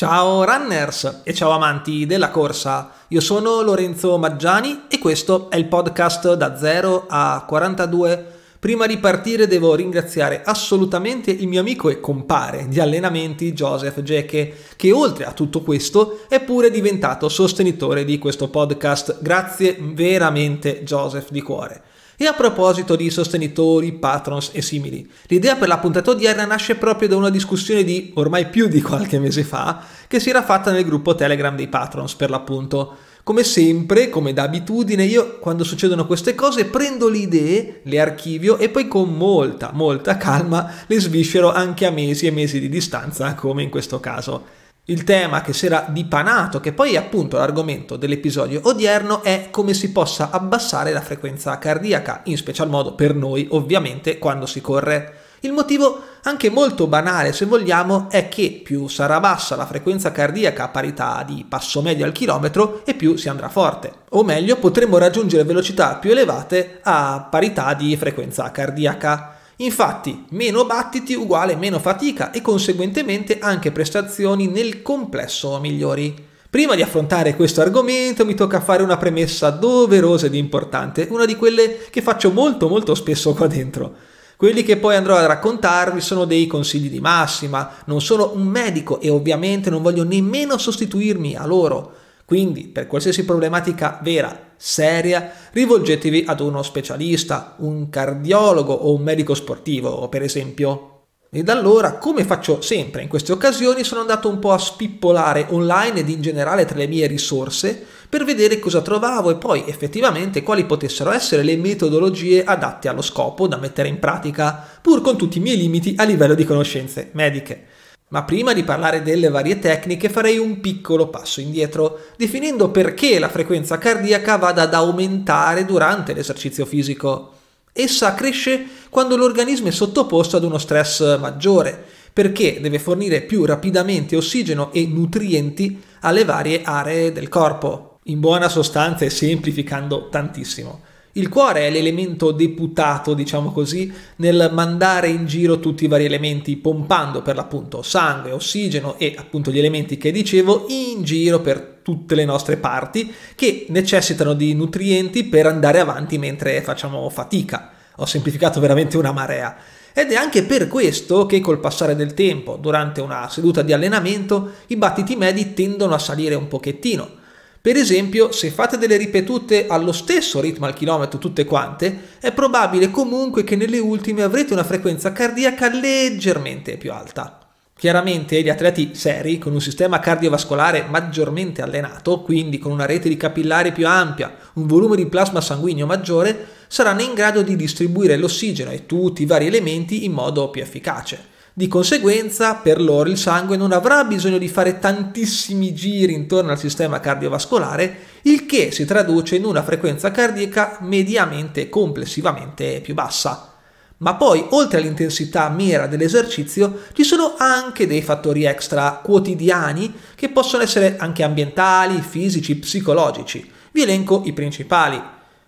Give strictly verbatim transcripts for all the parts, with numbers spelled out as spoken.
Ciao runners e ciao amanti della corsa, io sono Lorenzo Maggiani e questo è il podcast da zero a quarantadue. Prima di partire devo ringraziare assolutamente il mio amico e compare di allenamenti Joseph Djeke, che oltre a tutto questo è pure diventato sostenitore di questo podcast. Grazie veramente Joseph di cuore. E a proposito di sostenitori, patrons e simili, l'idea per la puntata odierna nasce proprio da una discussione di ormai più di qualche mese fa che si era fatta nel gruppo Telegram dei patrons per l'appunto. Come sempre, come da abitudine, io quando succedono queste cose prendo le idee, le archivio e poi con molta, molta calma le sviscero anche a mesi e mesi di distanza, come in questo caso. Il tema che si era dipanato, che poi è appunto l'argomento dell'episodio odierno, è come si possa abbassare la frequenza cardiaca, in special modo per noi ovviamente quando si corre. Il motivo, anche molto banale se vogliamo, è che più sarà bassa la frequenza cardiaca a parità di passo medio al chilometro e più si andrà forte. O meglio, potremo raggiungere velocità più elevate a parità di frequenza cardiaca. Infatti, meno battiti uguale meno fatica e conseguentemente anche prestazioni nel complesso migliori. Prima di affrontare questo argomento mi tocca fare una premessa doverosa ed importante, una di quelle che faccio molto molto spesso qua dentro. Quelli che poi andrò a raccontarvi sono dei consigli di massima, non sono un medico e ovviamente non voglio nemmeno sostituirmi a loro. Quindi, per qualsiasi problematica vera, seria, rivolgetevi ad uno specialista, un cardiologo o un medico sportivo, per esempio. Ed allora, come faccio sempre in queste occasioni, sono andato un po' a spippolare online ed in generale tra le mie risorse per vedere cosa trovavo e poi effettivamente quali potessero essere le metodologie adatte allo scopo da mettere in pratica, pur con tutti i miei limiti a livello di conoscenze mediche. Ma prima di parlare delle varie tecniche farei un piccolo passo indietro, definendo perché la frequenza cardiaca vada ad aumentare durante l'esercizio fisico. Essa cresce quando l'organismo è sottoposto ad uno stress maggiore, perché deve fornire più rapidamente ossigeno e nutrienti alle varie aree del corpo. In buona sostanza e semplificando tantissimo. Il cuore è l'elemento deputato, diciamo così, nel mandare in giro tutti i vari elementi, pompando per l'appunto sangue, ossigeno e appunto gli elementi che dicevo in giro per tutte le nostre parti che necessitano di nutrienti per andare avanti mentre facciamo fatica. Ho semplificato veramente una marea. Ed è anche per questo che col passare del tempo, durante una seduta di allenamento, i battiti medi tendono a salire un pochettino. Per esempio, se fate delle ripetute allo stesso ritmo al chilometro tutte quante, è probabile comunque che nelle ultime avrete una frequenza cardiaca leggermente più alta. Chiaramente gli atleti seri, con un sistema cardiovascolare maggiormente allenato, quindi con una rete di capillari più ampia, un volume di plasma sanguigno maggiore, saranno in grado di distribuire l'ossigeno e tutti i vari elementi in modo più efficace. Di conseguenza, per loro il sangue non avrà bisogno di fare tantissimi giri intorno al sistema cardiovascolare, il che si traduce in una frequenza cardiaca mediamente complessivamente più bassa. Ma poi, oltre all'intensità mera dell'esercizio, ci sono anche dei fattori extra quotidiani che possono essere anche ambientali, fisici, psicologici. Vi elenco i principali: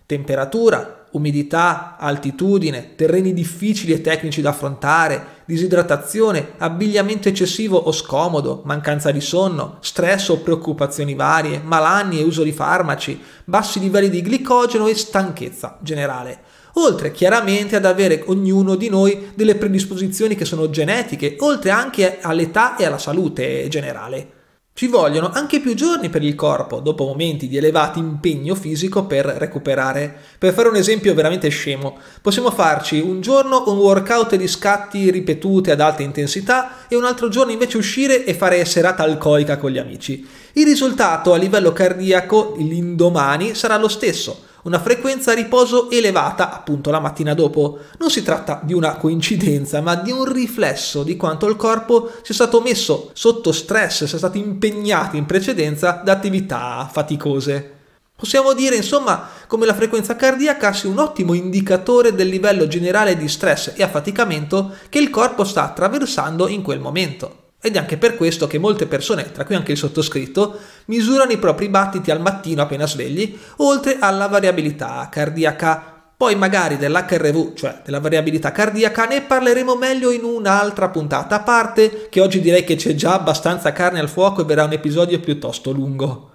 temperatura, umidità, altitudine, terreni difficili e tecnici da affrontare, disidratazione, abbigliamento eccessivo o scomodo, mancanza di sonno, stress o preoccupazioni varie, malanni e uso di farmaci, bassi livelli di glicogeno e stanchezza generale. Oltre chiaramente ad avere ognuno di noi delle predisposizioni che sono genetiche, oltre anche all'età e alla salute generale. Ci vogliono anche più giorni per il corpo, dopo momenti di elevato impegno fisico, per recuperare. Per fare un esempio veramente scemo, possiamo farci un giorno un workout di scatti ripetute ad alta intensità e un altro giorno invece uscire e fare serata alcolica con gli amici. Il risultato a livello cardiaco l'indomani sarà lo stesso, una frequenza a riposo elevata appunto la mattina dopo. Non si tratta di una coincidenza, ma di un riflesso di quanto il corpo sia stato messo sotto stress, sia stato impegnato in precedenza da attività faticose. Possiamo dire insomma come la frequenza cardiaca sia un ottimo indicatore del livello generale di stress e affaticamento che il corpo sta attraversando in quel momento. Ed è anche per questo che molte persone, tra cui anche il sottoscritto, misurano i propri battiti al mattino appena svegli, oltre alla variabilità cardiaca. Poi magari dell'H R V, cioè della variabilità cardiaca, ne parleremo meglio in un'altra puntata, a parte che oggi direi che c'è già abbastanza carne al fuoco e verrà un episodio piuttosto lungo.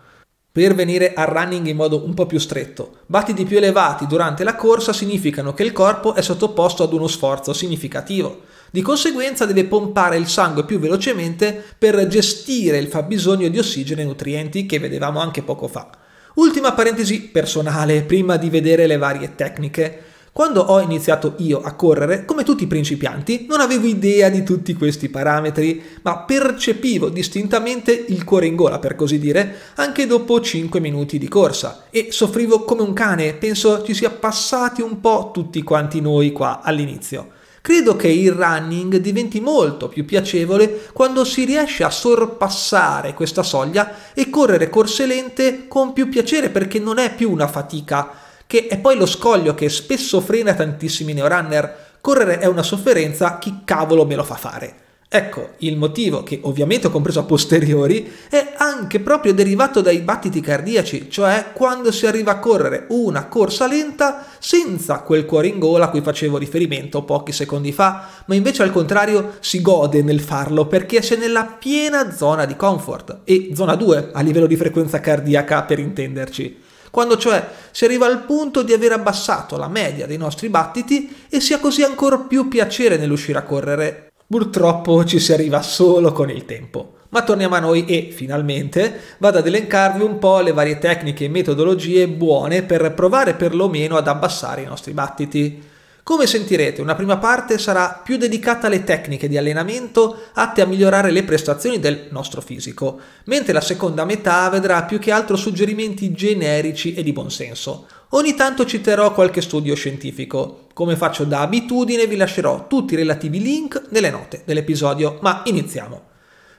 Per venire al running in modo un po' più stretto, battiti più elevati durante la corsa significano che il corpo è sottoposto ad uno sforzo significativo. Di conseguenza deve pompare il sangue più velocemente per gestire il fabbisogno di ossigeno e nutrienti che vedevamo anche poco fa. Ultima parentesi personale, prima di vedere le varie tecniche. Quando ho iniziato io a correre, come tutti i principianti, non avevo idea di tutti questi parametri, ma percepivo distintamente il cuore in gola, per così dire, anche dopo cinque minuti di corsa. E soffrivo come un cane, penso ci sia passati un po' tutti quanti noi qua all'inizio. Credo che il running diventi molto più piacevole quando si riesce a sorpassare questa soglia e correre corse lente con più piacere, perché non è più una fatica, che è poi lo scoglio che spesso frena tantissimi neorunner. Correre è una sofferenza, chi cavolo me lo fa fare? Ecco, il motivo, che ovviamente ho compreso a posteriori, è anche proprio derivato dai battiti cardiaci, cioè quando si arriva a correre una corsa lenta senza quel cuore in gola a cui facevo riferimento pochi secondi fa, ma invece al contrario si gode nel farlo perché si è nella piena zona di comfort, e zona due a livello di frequenza cardiaca per intenderci. Quando cioè si arriva al punto di aver abbassato la media dei nostri battiti e si ha così ancora più piacere nell'uscire a correre. Purtroppo ci si arriva solo con il tempo. Ma torniamo a noi e, finalmente, vado ad elencarvi un po' le varie tecniche e metodologie buone per provare perlomeno ad abbassare i nostri battiti. Come sentirete, una prima parte sarà più dedicata alle tecniche di allenamento atte a migliorare le prestazioni del nostro fisico, mentre la seconda metà vedrà più che altro suggerimenti generici e di buonsenso. Ogni tanto citerò qualche studio scientifico. Come faccio da abitudine, vi lascerò tutti i relativi link nelle note dell'episodio, ma iniziamo.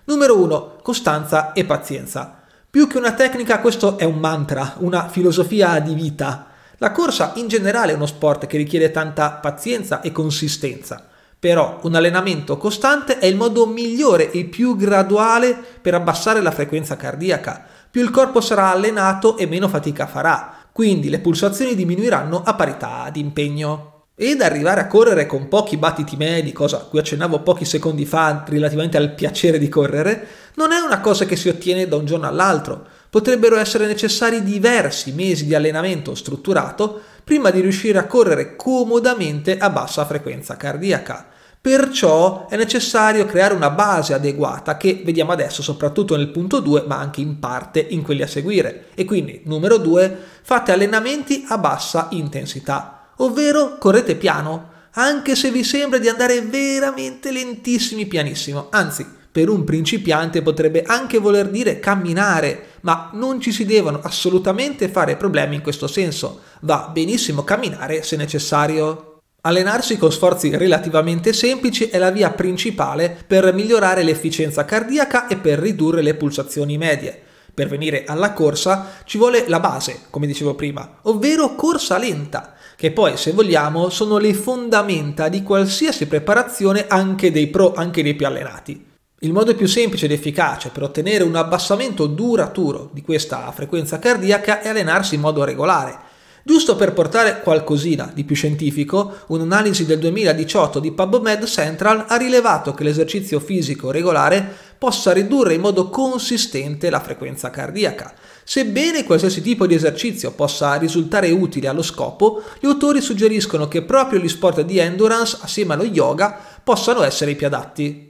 Numero uno. Costanza e pazienza. Più che una tecnica, questo è un mantra, una filosofia di vita. La corsa in generale è uno sport che richiede tanta pazienza e consistenza, però un allenamento costante è il modo migliore e più graduale per abbassare la frequenza cardiaca. Più il corpo sarà allenato e meno fatica farà, quindi le pulsazioni diminuiranno a parità di impegno. Ed arrivare a correre con pochi battiti medi, cosa a cui accennavo pochi secondi fa relativamente al piacere di correre, non è una cosa che si ottiene da un giorno all'altro. Potrebbero essere necessari diversi mesi di allenamento strutturato prima di riuscire a correre comodamente a bassa frequenza cardiaca. Perciò è necessario creare una base adeguata che vediamo adesso soprattutto nel punto due, ma anche in parte in quelli a seguire. E quindi, numero due, fate allenamenti a bassa intensità, ovvero correte piano, anche se vi sembra di andare veramente lentissimi pianissimo, anzi, per un principiante potrebbe anche voler dire camminare, ma non ci si devono assolutamente fare problemi in questo senso. Va benissimo camminare se necessario. Allenarsi con sforzi relativamente semplici è la via principale per migliorare l'efficienza cardiaca e per ridurre le pulsazioni medie. Per venire alla corsa ci vuole la base, come dicevo prima, ovvero corsa lenta, che poi, se vogliamo, sono le fondamenta di qualsiasi preparazione, anche dei pro, anche dei più allenati. Il modo più semplice ed efficace per ottenere un abbassamento duraturo di questa frequenza cardiaca è allenarsi in modo regolare. Giusto per portare qualcosina di più scientifico, un'analisi del duemiladiciotto di PubMed Central ha rilevato che l'esercizio fisico regolare possa ridurre in modo consistente la frequenza cardiaca. Sebbene qualsiasi tipo di esercizio possa risultare utile allo scopo, gli autori suggeriscono che proprio gli sport di endurance, assieme allo yoga, possano essere i più adatti.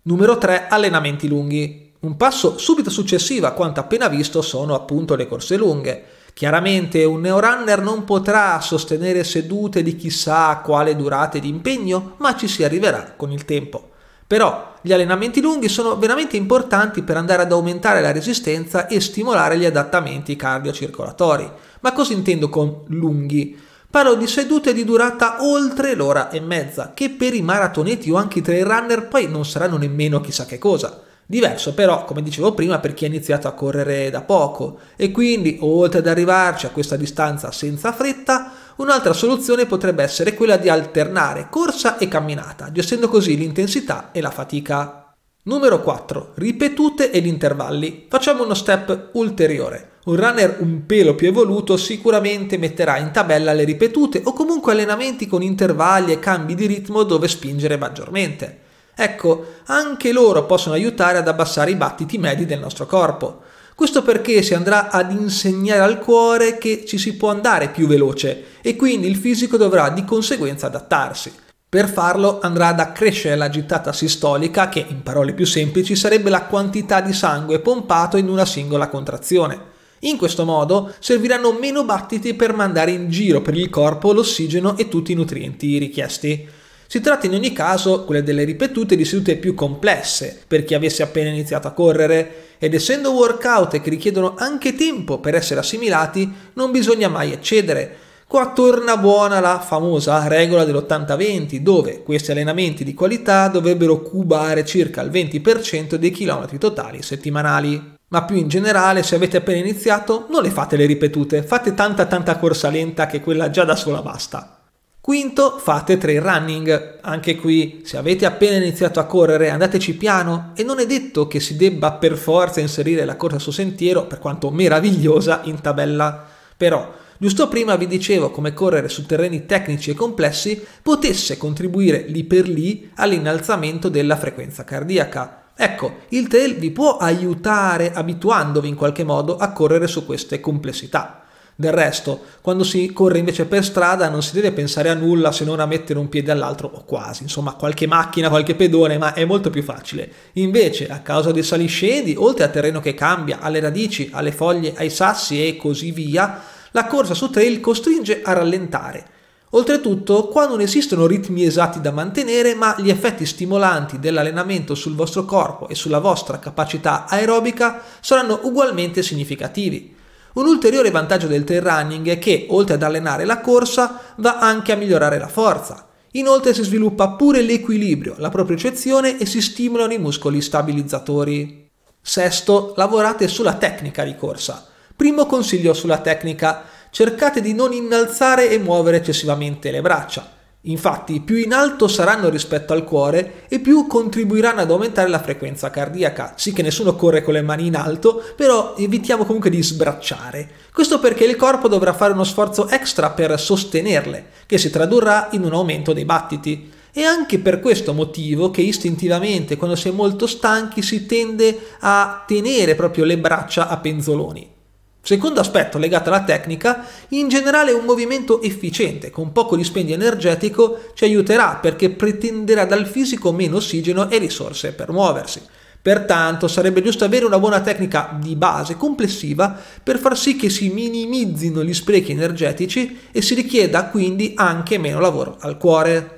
Numero tre. Allenamenti lunghi. Un passo subito successivo a quanto appena visto sono appunto le corse lunghe. Chiaramente un neorunner non potrà sostenere sedute di chissà quale durata di impegno, ma ci si arriverà con il tempo. Però gli allenamenti lunghi sono veramente importanti per andare ad aumentare la resistenza e stimolare gli adattamenti cardiocircolatori. Ma cosa intendo con lunghi? Parlo di sedute di durata oltre l'ora e mezza, che per i maratoneti o anche i trail runner poi non saranno nemmeno chissà che cosa. Diverso però, come dicevo prima, per chi ha iniziato a correre da poco, e quindi, oltre ad arrivarci a questa distanza senza fretta, un'altra soluzione potrebbe essere quella di alternare corsa e camminata, gestendo così l'intensità e la fatica. Numero quattro. Ripetute ed intervalli. Facciamo uno step ulteriore, Un runner un pelo più evoluto sicuramente metterà in tabella le ripetute o comunque allenamenti con intervalli e cambi di ritmo dove spingere maggiormente. Ecco, anche loro possono aiutare ad abbassare i battiti medi del nostro corpo. Questo perché si andrà ad insegnare al cuore che ci si può andare più veloce e quindi il fisico dovrà di conseguenza adattarsi. Per farlo andrà ad accrescere la gittata sistolica che, in parole più semplici, sarebbe la quantità di sangue pompato in una singola contrazione. In questo modo serviranno meno battiti per mandare in giro per il corpo l'ossigeno e tutti i nutrienti richiesti. Si tratta in ogni caso, quelle delle ripetute, di sedute più complesse per chi avesse appena iniziato a correre, ed essendo workout che richiedono anche tempo per essere assimilati, non bisogna mai eccedere. Qua torna buona la famosa regola dell'ottanta venti, dove questi allenamenti di qualità dovrebbero cubare circa il venti per cento dei chilometri totali settimanali. Ma più in generale, se avete appena iniziato, non le fate le ripetute, fate tanta tanta corsa lenta che quella già da sola basta. Quinto, fate trail running. Anche qui, se avete appena iniziato a correre, andateci piano e non è detto che si debba per forza inserire la corsa su sentiero, per quanto meravigliosa, in tabella. Però, giusto prima vi dicevo come correre su terreni tecnici e complessi potesse contribuire lì per lì all'innalzamento della frequenza cardiaca. Ecco, il trail vi può aiutare abituandovi in qualche modo a correre su queste complessità. Del resto, quando si corre invece per strada non si deve pensare a nulla se non a mettere un piede all'altro o quasi, insomma qualche macchina, qualche pedone, ma è molto più facile. Invece, a causa dei saliscendi, oltre al terreno che cambia, alle radici, alle foglie, ai sassi e così via, la corsa su trail costringe a rallentare. Oltretutto, qua non esistono ritmi esatti da mantenere, ma gli effetti stimolanti dell'allenamento sul vostro corpo e sulla vostra capacità aerobica saranno ugualmente significativi. Un ulteriore vantaggio del trail running è che, oltre ad allenare la corsa, va anche a migliorare la forza. Inoltre si sviluppa pure l'equilibrio, la propriocezione e si stimolano i muscoli stabilizzatori. Sesto, lavorate sulla tecnica di corsa. Primo consiglio sulla tecnica: cercate di non innalzare e muovere eccessivamente le braccia. Infatti, più in alto saranno rispetto al cuore e più contribuiranno ad aumentare la frequenza cardiaca. Sì che nessuno corre con le mani in alto, però evitiamo comunque di sbracciare. Questo perché il corpo dovrà fare uno sforzo extra per sostenerle, che si tradurrà in un aumento dei battiti. È anche per questo motivo che istintivamente, quando si è molto stanchi, si tende a tenere proprio le braccia a penzoloni. Secondo aspetto legato alla tecnica: in generale un movimento efficiente con poco dispendio energetico ci aiuterà, perché pretenderà dal fisico meno ossigeno e risorse per muoversi. Pertanto sarebbe giusto avere una buona tecnica di base complessiva per far sì che si minimizzino gli sprechi energetici e si richieda quindi anche meno lavoro al cuore.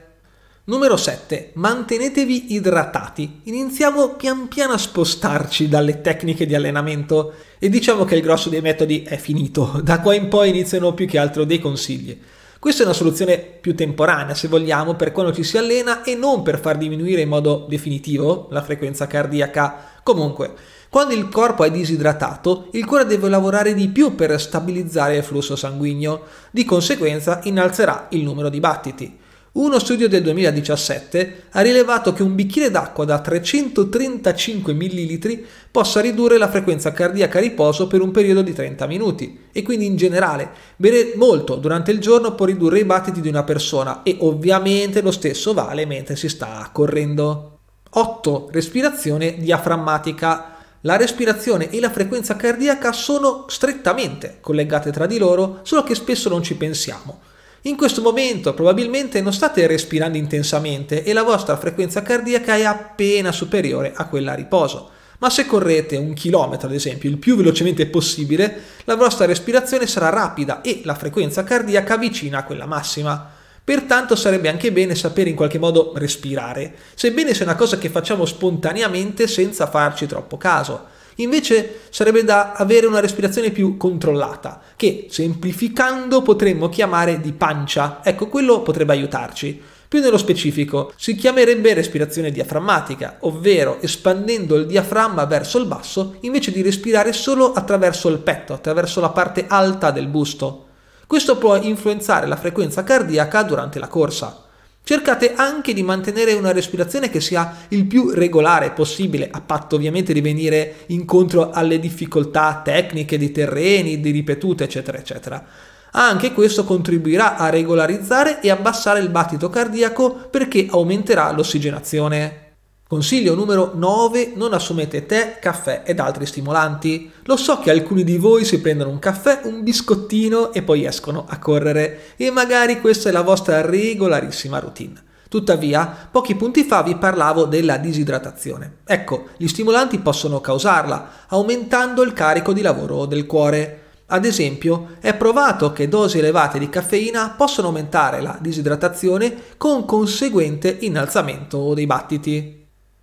Numero sette. Mantenetevi idratati. Iniziamo pian piano a spostarci dalle tecniche di allenamento e diciamo che il grosso dei metodi è finito. Da qua in poi iniziano più che altro dei consigli. Questa è una soluzione più temporanea, se vogliamo, per quando ci si allena e non per far diminuire in modo definitivo la frequenza cardiaca. Comunque, quando il corpo è disidratato, il cuore deve lavorare di più per stabilizzare il flusso sanguigno. Di conseguenza innalzerà il numero di battiti. Uno studio del duemiladiciassette ha rilevato che un bicchiere d'acqua da trecentotrentacinque millilitri possa ridurre la frequenza cardiaca a riposo per un periodo di trenta minuti, e quindi in generale bere molto durante il giorno può ridurre i battiti di una persona, e ovviamente lo stesso vale mentre si sta correndo. otto. Respirazione diaframmatica. La respirazione e la frequenza cardiaca sono strettamente collegate tra di loro, solo che spesso non ci pensiamo. In questo momento probabilmente non state respirando intensamente e la vostra frequenza cardiaca è appena superiore a quella a riposo, ma se correte un chilometro ad esempio il più velocemente possibile, la vostra respirazione sarà rapida e la frequenza cardiaca vicina a quella massima. Pertanto sarebbe anche bene sapere in qualche modo respirare, sebbene sia una cosa che facciamo spontaneamente senza farci troppo caso. Invece sarebbe da avere una respirazione più controllata, che semplificando potremmo chiamare di pancia. Ecco, quello potrebbe aiutarci. Più nello specifico, si chiamerebbe respirazione diaframmatica, ovvero espandendo il diaframma verso il basso invece di respirare solo attraverso il petto, attraverso la parte alta del busto. Questo può influenzare la frequenza cardiaca durante la corsa. Cercate anche di mantenere una respirazione che sia il più regolare possibile, a patto ovviamente di venire incontro alle difficoltà tecniche di terreni, di ripetute, eccetera, eccetera. Anche questo contribuirà a regolarizzare e abbassare il battito cardiaco perché aumenterà l'ossigenazione. Consiglio numero nove. Non assumete tè, caffè ed altri stimolanti. Lo so che alcuni di voi si prendono un caffè, un biscottino e poi escono a correre e magari questa è la vostra regolarissima routine. Tuttavia, pochi punti fa vi parlavo della disidratazione. Ecco, gli stimolanti possono causarla, aumentando il carico di lavoro del cuore. Ad esempio, è provato che dosi elevate di caffeina possono aumentare la disidratazione con conseguente innalzamento dei battiti.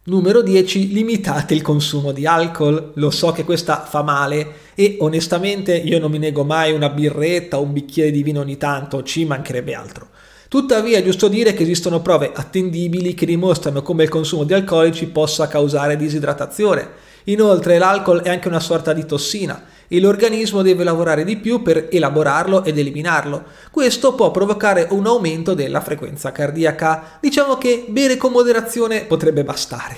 Numero dieci. Limitate il consumo di alcol. Lo so che questa fa male e onestamente io non mi nego mai una birretta o un bicchiere di vino ogni tanto, ci mancherebbe altro. Tuttavia è giusto dire che esistono prove attendibili che dimostrano come il consumo di alcolici possa causare disidratazione. Inoltre l'alcol è anche una sorta di tossina e l'organismo deve lavorare di più per elaborarlo ed eliminarlo. Questo può provocare un aumento della frequenza cardiaca. Diciamo che bere con moderazione potrebbe bastare.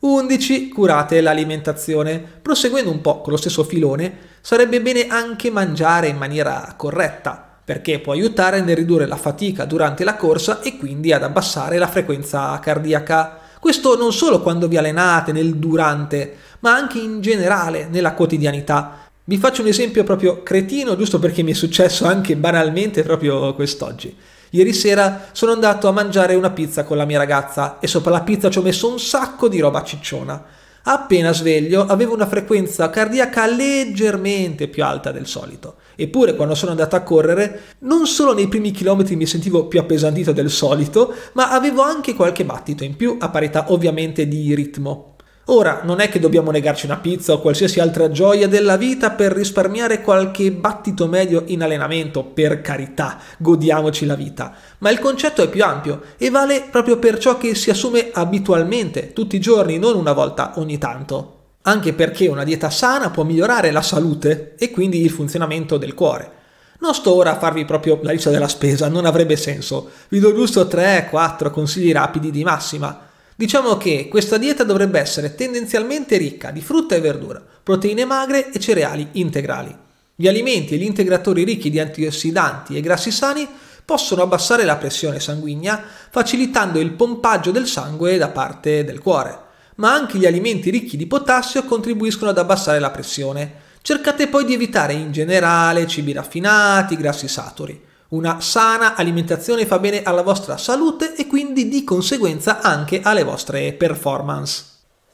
undici. Curate l'alimentazione. Proseguendo un po' con lo stesso filone, sarebbe bene anche mangiare in maniera corretta, perché può aiutare nel ridurre la fatica durante la corsa e quindi ad abbassare la frequenza cardiaca. Questo non solo quando vi allenate, nel durante, ma anche in generale, nella quotidianità. Vi faccio un esempio proprio cretino, giusto perché mi è successo anche banalmente proprio quest'oggi. Ieri sera sono andato a mangiare una pizza con la mia ragazza e sopra la pizza ci ho messo un sacco di roba cicciona. Appena sveglio avevo una frequenza cardiaca leggermente più alta del solito. Eppure quando sono andato a correre, non solo nei primi chilometri mi sentivo più appesantito del solito, ma avevo anche qualche battito in più, a parità ovviamente di ritmo. Ora, non è che dobbiamo negarci una pizza o qualsiasi altra gioia della vita per risparmiare qualche battito medio in allenamento, per carità, godiamoci la vita. Ma il concetto è più ampio e vale proprio per ciò che si assume abitualmente, tutti i giorni, non una volta ogni tanto. Anche perché una dieta sana può migliorare la salute e quindi il funzionamento del cuore. Non sto ora a farvi proprio la lista della spesa, non avrebbe senso. Vi do giusto tre quattro consigli rapidi di massima. Diciamo che questa dieta dovrebbe essere tendenzialmente ricca di frutta e verdura, proteine magre e cereali integrali. Gli alimenti e gli integratori ricchi di antiossidanti e grassi sani possono abbassare la pressione sanguigna, facilitando il pompaggio del sangue da parte del cuore. Ma anche gli alimenti ricchi di potassio contribuiscono ad abbassare la pressione. Cercate poi di evitare in generale cibi raffinati, grassi saturi. Una sana alimentazione fa bene alla vostra salute e quindi di conseguenza anche alle vostre performance.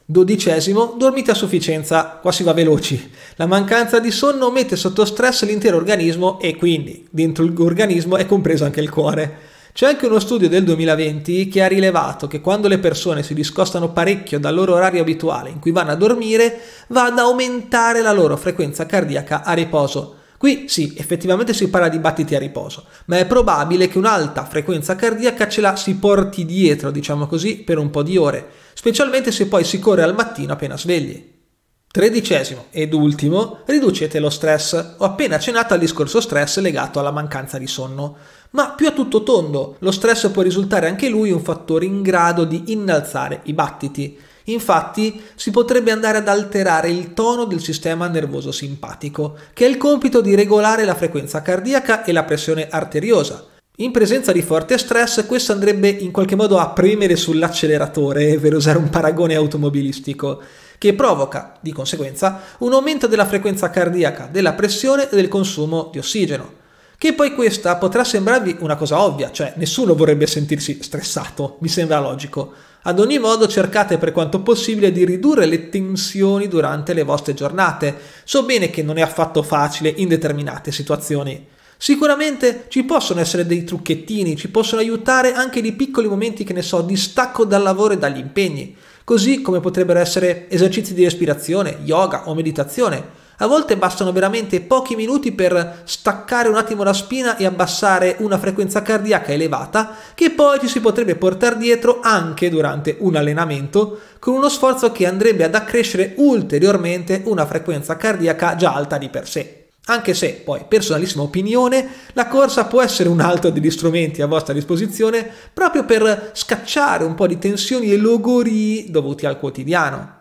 Dodicesimo, dormite a sufficienza, qua si va veloci. La mancanza di sonno mette sotto stress l'intero organismo e quindi dentro l'organismo è compreso anche il cuore. C'è anche uno studio del duemilaventi che ha rilevato che quando le persone si discostano parecchio dal loro orario abituale in cui vanno a dormire, va ad aumentare la loro frequenza cardiaca a riposo. Qui sì, effettivamente si parla di battiti a riposo, ma è probabile che un'alta frequenza cardiaca ce la si porti dietro, diciamo così, per un po' di ore, specialmente se poi si corre al mattino appena svegli. Tredicesimo ed ultimo, riducete lo stress. Ho appena accennato al discorso stress legato alla mancanza di sonno, ma più a tutto tondo, lo stress può risultare anche lui un fattore in grado di innalzare i battiti. Infatti si potrebbe andare ad alterare il tono del sistema nervoso simpatico, che ha il compito di regolare la frequenza cardiaca e la pressione arteriosa. In presenza di forte stress questo andrebbe in qualche modo a premere sull'acceleratore, per usare un paragone automobilistico, che provoca di conseguenza un aumento della frequenza cardiaca, della pressione e del consumo di ossigeno. Che poi questa potrà sembrarvi una cosa ovvia, cioè nessuno vorrebbe sentirsi stressato, mi sembra logico. Ad ogni modo cercate per quanto possibile di ridurre le tensioni durante le vostre giornate. So bene che non è affatto facile in determinate situazioni. Sicuramente ci possono essere dei trucchettini, ci possono aiutare anche dei piccoli momenti, che ne so, di stacco dal lavoro e dagli impegni, così come potrebbero essere esercizi di respirazione, yoga o meditazione. A volte bastano veramente pochi minuti per staccare un attimo la spina e abbassare una frequenza cardiaca elevata che poi ci si potrebbe portare dietro anche durante un allenamento, con uno sforzo che andrebbe ad accrescere ulteriormente una frequenza cardiaca già alta di per sé. Anche se, poi, personalissima opinione, la corsa può essere un altro degli strumenti a vostra disposizione proprio per scacciare un po' di tensioni e logori dovuti al quotidiano.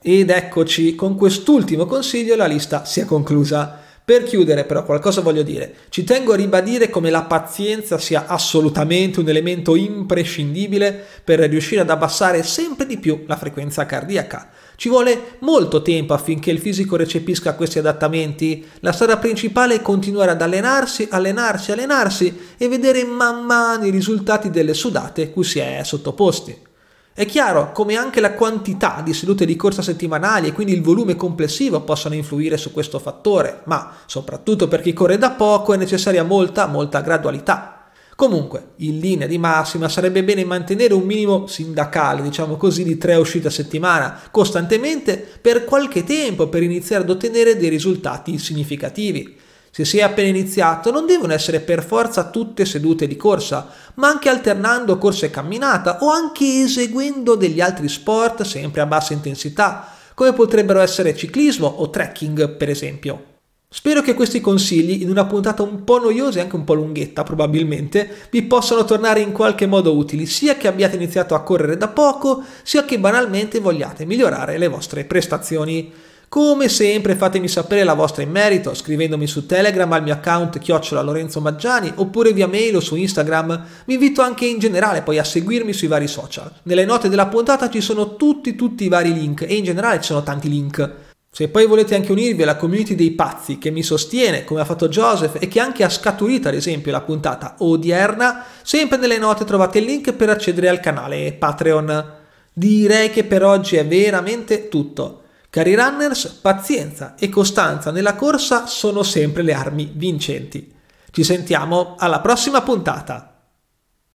Ed eccoci, con quest'ultimo consiglio la lista si è conclusa. Per chiudere però qualcosa voglio dire, ci tengo a ribadire come la pazienza sia assolutamente un elemento imprescindibile per riuscire ad abbassare sempre di più la frequenza cardiaca. Ci vuole molto tempo affinché il fisico recepisca questi adattamenti, la strada principale è continuare ad allenarsi, allenarsi, allenarsi e vedere man mano i risultati delle sudate cui si è sottoposti. È chiaro come anche la quantità di sedute di corsa settimanali e quindi il volume complessivo possano influire su questo fattore, ma soprattutto per chi corre da poco è necessaria molta, molta gradualità. Comunque, in linea di massima sarebbe bene mantenere un minimo sindacale, diciamo così, di tre uscite a settimana, costantemente per qualche tempo per iniziare ad ottenere dei risultati significativi. Se si è appena iniziato non devono essere per forza tutte sedute di corsa, ma anche alternando corsa e camminata o anche eseguendo degli altri sport sempre a bassa intensità, come potrebbero essere ciclismo o trekking per esempio. Spero che questi consigli, in una puntata un po' noiosa e anche un po' lunghetta probabilmente, vi possano tornare in qualche modo utili, sia che abbiate iniziato a correre da poco, sia che banalmente vogliate migliorare le vostre prestazioni. Come sempre fatemi sapere la vostra in merito scrivendomi su Telegram al mio account chiocciola Lorenzo Maggiani oppure via mail o su Instagram. Vi invito anche in generale poi a seguirmi sui vari social. Nelle note della puntata ci sono tutti tutti i vari link e in generale ci sono tanti link. Se poi volete anche unirvi alla community dei pazzi che mi sostiene, come ha fatto Joseph e che anche ha scaturito ad esempio la puntata odierna, sempre nelle note trovate il link per accedere al canale Patreon. Direi che per oggi è veramente tutto. Cari runners, pazienza e costanza nella corsa sono sempre le armi vincenti. Ci sentiamo alla prossima puntata!